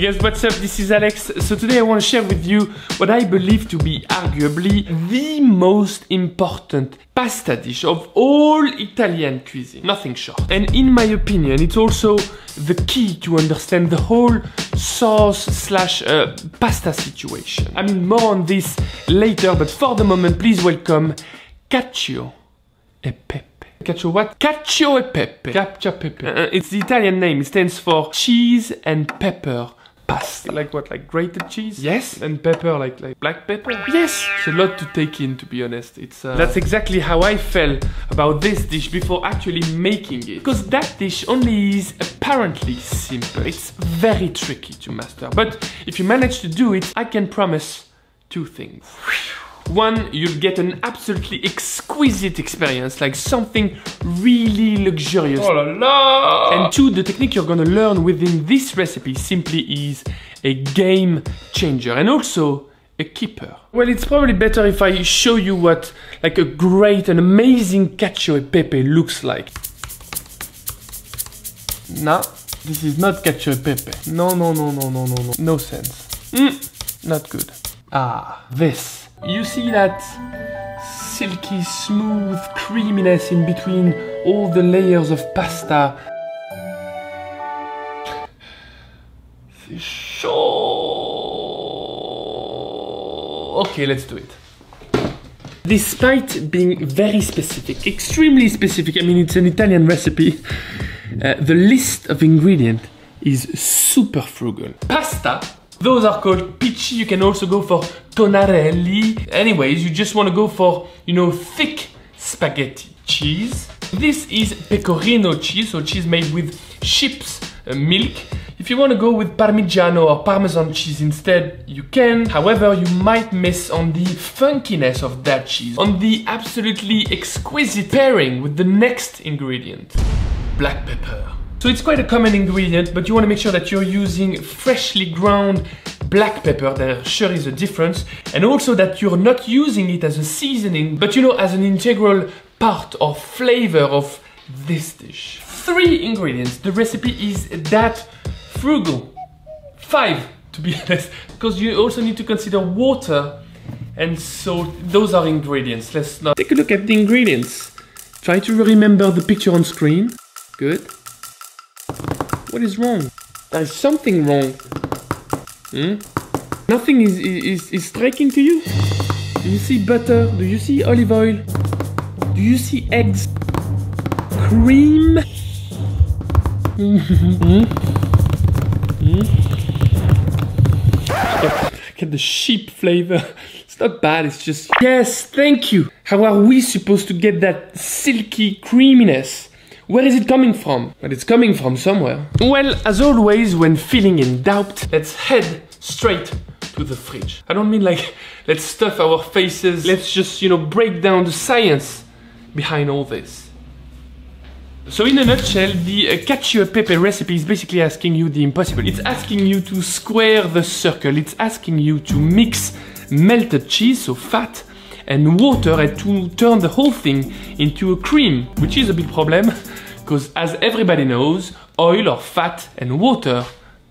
Hey guys, what's up? This is Alex. So today I want to share with you what I believe to be arguably the most important pasta dish of all Italian cuisine, nothing short. And in my opinion, it's also the key to understand the whole sauce slash pasta situation. I mean, more on this later, but for the moment, please welcome Cacio e Pepe. Cacio what? Cacio e Pepe. Cacio e Pepe. It's the Italian name. It stands for cheese and pepper pasta. Like what? Like grated cheese? Yes. And pepper, like black pepper? Yes. It's a lot to take in, to be honest. It's that's exactly how I felt about this dish before actually making it. Because that dish only is apparently simple. It's very tricky to master. But if you manage to do it, I can promise two things. One, you'll get an absolutely exquisite experience, like something really luxurious. Oh la la! And two, the technique you're gonna learn within this recipe simply is a game changer and also a keeper. Well, it's probably better if I show you what like a great and amazing cacio e pepe looks like. Nah, this is not cacio e pepe. No, no, no, no, no, no, no. No sense. Not good. Ah, this. You see that silky, smooth creaminess in between all the layers of pasta? C'est chaud. Okay, let's do it. Despite being very specific, extremely specific, I mean, it's an Italian recipe, the list of ingredients is super frugal. Pasta, those are called pici. You can also go for Tonnarelli. Anyways, you just want to go for, you know, thick spaghetti cheese. This is pecorino cheese, so cheese made with sheep's milk. If you want to go with parmigiano or parmesan cheese instead, you can. However, you might miss on the funkiness of that cheese, on the absolutely exquisite pairing with the next ingredient, black pepper. So it's quite a common ingredient, but you want to make sure that you're using freshly ground black pepper. There sure is a difference. And also that you're not using it as a seasoning, but you know, as an integral part or flavor of this dish. 3 ingredients. The recipe is that frugal. 5, to be honest, because you also need to consider water. And so those are ingredients. Let's not take a look at the ingredients. Try to remember the picture on screen. Good. What is wrong? There's something wrong. Nothing is striking to you? Do you see butter? Do you see olive oil? Do you see eggs? Cream? Get the sheep flavor. It's not bad, it's just... Yes, thank you! How are we supposed to get that silky creaminess? Where is it coming from? Well, it's coming from somewhere. Well, as always, when feeling in doubt, let's head straight to the fridge. I don't mean like, let's stuff our faces. Let's just, you know, break down the science behind all this. So in a nutshell, the cacio e pepe recipe is basically asking you the impossible. It's asking you to square the circle. It's asking you to mix melted cheese, so fat, and water, and to turn the whole thing into a cream, which is a big problem, because as everybody knows, oil or fat and water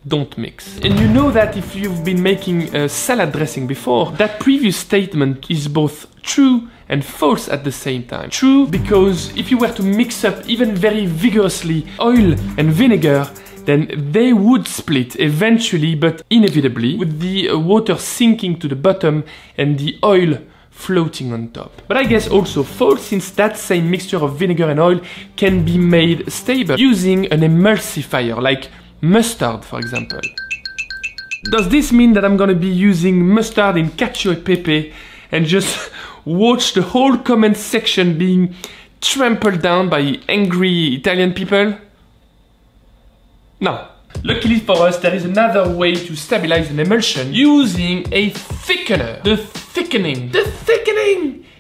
don't mix. And you know that if you've been making a salad dressing before, that previous statement is both true and false at the same time. True, because if you were to mix up even very vigorously oil and vinegar, then they would split eventually, but inevitably, with the water sinking to the bottom and the oil floating on top. But I guess also false, since that same mixture of vinegar and oil can be made stable using an emulsifier, like mustard, for example. Does this mean that I'm gonna be using mustard in cacio e pepe and just watch the whole comment section being trampled down by angry Italian people? No. Luckily for us, there is another way to stabilize an emulsion using a thickener. The thickening!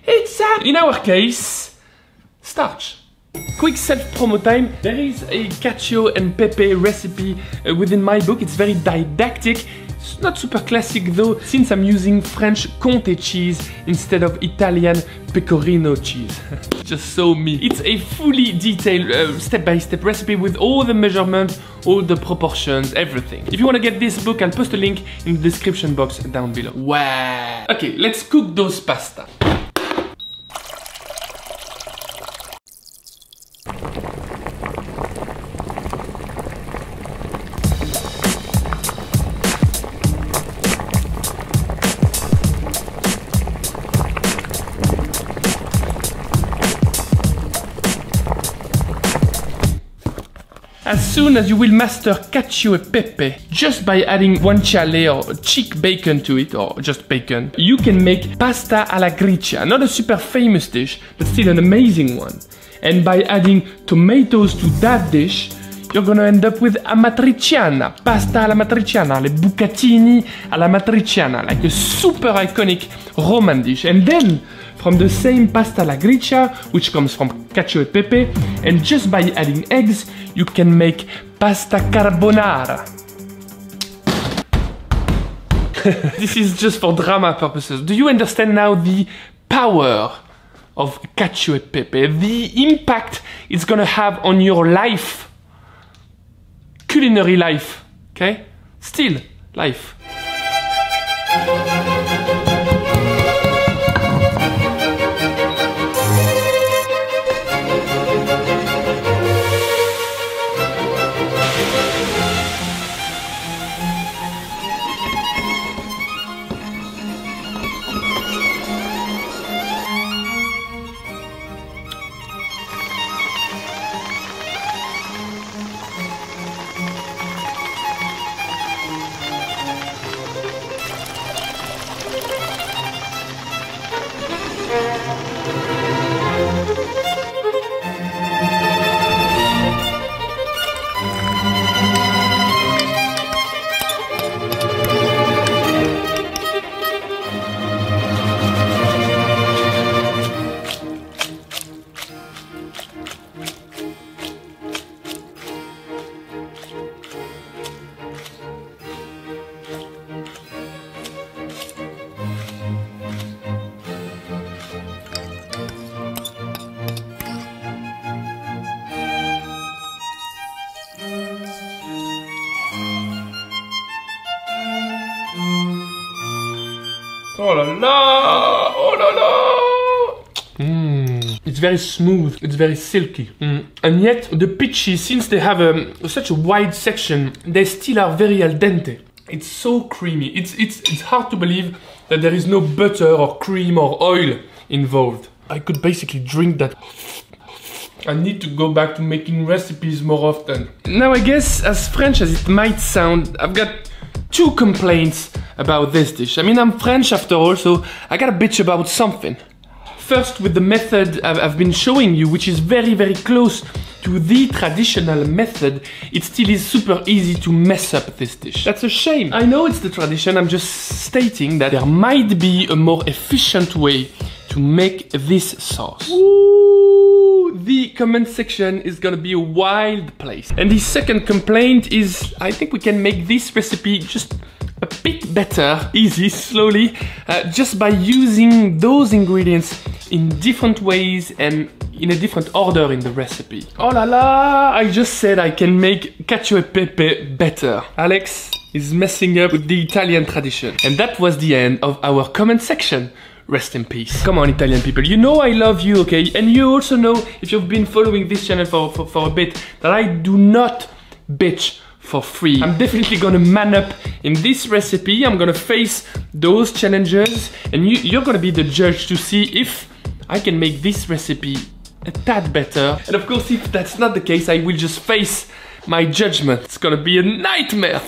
It's a... In our case, starch. Quick self-promo time. There is a cacio and pepe recipe within my book. It's very didactic. It's not super classic though, since I'm using French Comté cheese instead of Italian pecorino cheese. Just so me. It's a fully detailed step-by-step recipe with all the measurements, all the proportions, everything. If you want to get this book, I'll post a link in the description box down below. Wow! Okay, let's cook those pasta. As soon as you will master Cacio e Pepe, just by adding guanciale or cheek bacon to it, or just bacon, you can make pasta alla gricia. Not a super famous dish, but still an amazing one. And by adding tomatoes to that dish, you're gonna end up with amatriciana, pasta all'Amatriciana, le bucatini all'Amatriciana, like a super iconic Roman dish. And then, from the same pasta alla gricia, which comes from Cacio e Pepe, and just by adding eggs, you can make pasta carbonara. This is just for drama purposes. Do you understand now the power of Cacio e Pepe? The impact it's gonna have on your life. Culinary life, okay? Still life. Oh la la! Oh la la! Mm. It's very smooth, it's very silky. And yet, the pici, since they have such a wide section, they still are very al dente. It's so creamy. It's hard to believe that there is no butter or cream or oil involved. I could basically drink that. I need to go back to making recipes more often. Now I guess, as French as it might sound, I've got two complaints about this dish. I mean, I'm French after all, so I gotta bitch about something. First, with the method I've been showing you, which is very, very close to the traditional method, it still is super easy to mess up this dish. That's a shame. I know it's the tradition, I'm just stating that there might be a more efficient way to make this sauce. Ooh, the comment section is gonna be a wild place. And the second complaint is, I think we can make this recipe just a bit better, easy, slowly, just by using those ingredients in different ways and in a different order in the recipe. Oh la la, I just said I can make Cacio e Pepe better. Alex is messing up with the Italian tradition. And that was the end of our comment section. Rest in peace. Come on, Italian people, you know I love you, okay? And you also know, if you've been following this channel for a bit, that I do not bitch for free. I'm definitely gonna man up in this recipe. I'm gonna face those challenges, and you're gonna be the judge to see if I can make this recipe a tad better. And of course, if that's not the case, I will just face my judgment. It's gonna be a nightmare.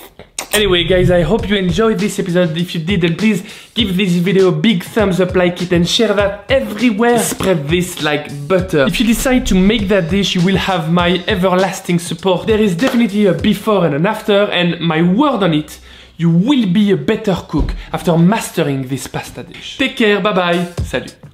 Anyway, guys, I hope you enjoyed this episode. If you did, then please give this video a big thumbs up, like it, and share that everywhere. Spread this like butter. If you decide to make that dish, you will have my everlasting support. There is definitely a before and an after, and my word on it, you will be a better cook after mastering this pasta dish. Take care, bye-bye, salut.